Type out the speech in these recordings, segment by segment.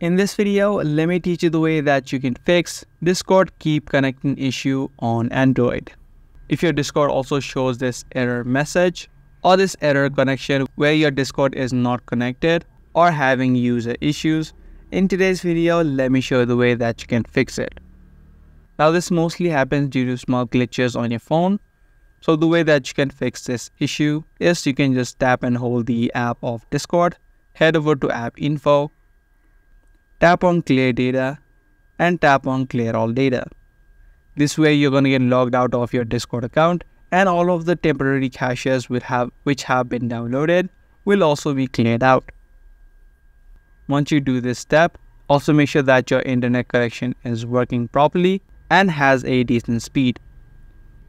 In this video, let me teach you the way that you can fix Discord keep connecting issue on Android. If your Discord also shows this error message or this error connection where your Discord is not connected or having user issues, in today's video, let me show you the way that you can fix it. Now, this mostly happens due to small glitches on your phone. So the way that you can fix this issue is you can just tap and hold the app of Discord, head over to app info, tap on clear data and tap on clear all data. This way you're going to get logged out of your Discord account and all of the temporary caches which have been downloaded will also be cleared out. Once you do this step, also make sure that your internet connection is working properly and has a decent speed.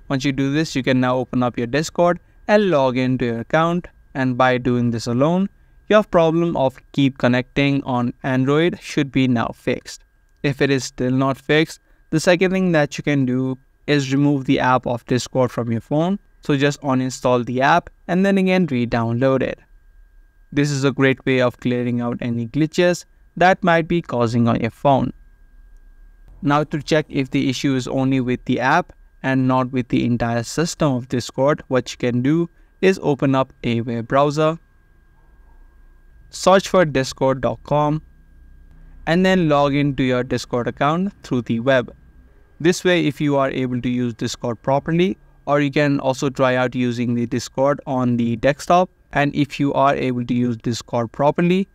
Once you do this, you can now open up your Discord and log into your account, and by doing this alone, your problem of keep connecting on Android should be now fixed. If it is still not fixed, the second thing that you can do is remove the app of Discord from your phone. So just uninstall the app and then again re-download it. This is a great way of clearing out any glitches that might be causing on your phone. Now, to check if the issue is only with the app and not with the entire system of Discord, what you can do is open up a web browser, search for discord.com, and then log into your Discord account through the web. This way, if you are able to use Discord properly, or you can also try out using the Discord on the desktop, and if you are able to use Discord properly,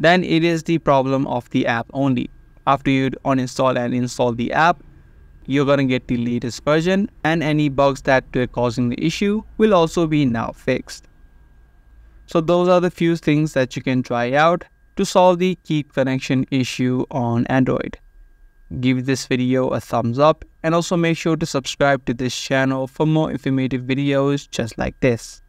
then it is the problem of the app only. After you uninstall and install the app, you're going to get the latest version, and any bugs that were causing the issue will also be now fixed. So those are the few things that you can try out to solve the keep connection issue on Android. Give this video a thumbs up and also make sure to subscribe to this channel for more informative videos just like this.